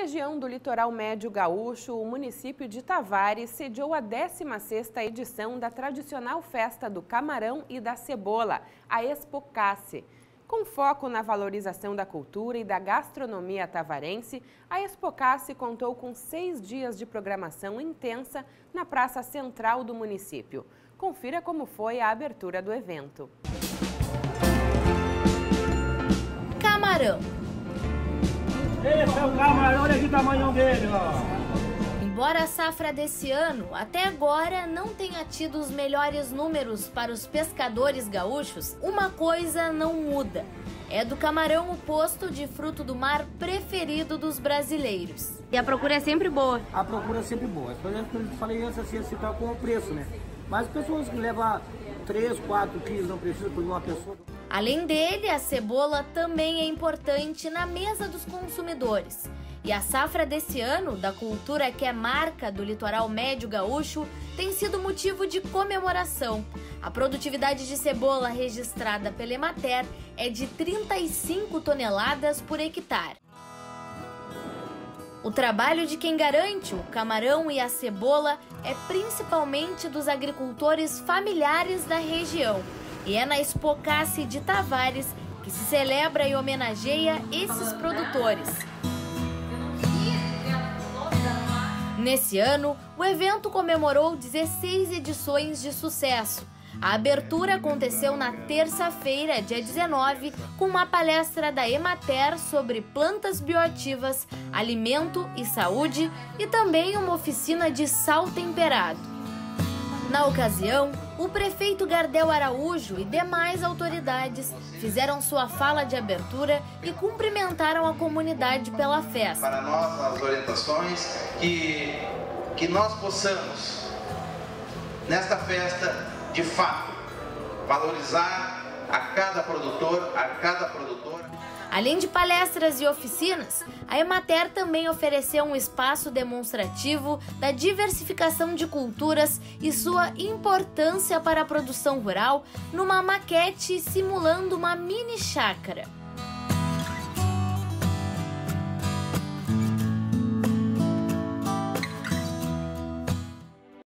região do litoral médio gaúcho, o município de Tavares sediou a 16ª edição da tradicional festa do camarão e da cebola, a Expocace. Com foco na valorização da cultura e da gastronomia tavarense, a Expocace contou com 6 dias de programação intensa na praça central do município. Confira como foi a abertura do evento. Camarão. Esse é o camarão, olha que tamanho dele, ó. Embora a safra desse ano, até agora, não tenha tido os melhores números para os pescadores gaúchos, uma coisa não muda. É do camarão o posto de fruto do mar preferido dos brasileiros. E a procura é sempre boa? A procura é sempre boa. Por exemplo, eu falei antes assim, assim tá com o preço, né? Mas pessoas que levam 3, 4 quilos, não precisa por uma pessoa. Além dele, a cebola também é importante na mesa dos consumidores. E a safra desse ano, da cultura que é marca do litoral médio gaúcho, tem sido motivo de comemoração. A produtividade de cebola registrada pela Emater é de 35 toneladas por hectare. O trabalho de quem garante o camarão e a cebola é principalmente dos agricultores familiares da região. E é na Expocace de Tavares que se celebra e homenageia esses produtores. Nesse ano, o evento comemorou 16 edições de sucesso. A abertura aconteceu na terça-feira, dia 19, com uma palestra da Emater sobre plantas bioativas, alimento e saúde e também uma oficina de sal temperado. Na ocasião, o prefeito Gardel Araújo e demais autoridades fizeram sua fala de abertura e cumprimentaram a comunidade pela festa. Para nós, as orientações, que nós possamos, nesta festa, de fato, valorizar a cada produtor, a cada produtora. Além de palestras e oficinas, a Emater também ofereceu um espaço demonstrativo da diversificação de culturas e sua importância para a produção rural numa maquete simulando uma mini chácara.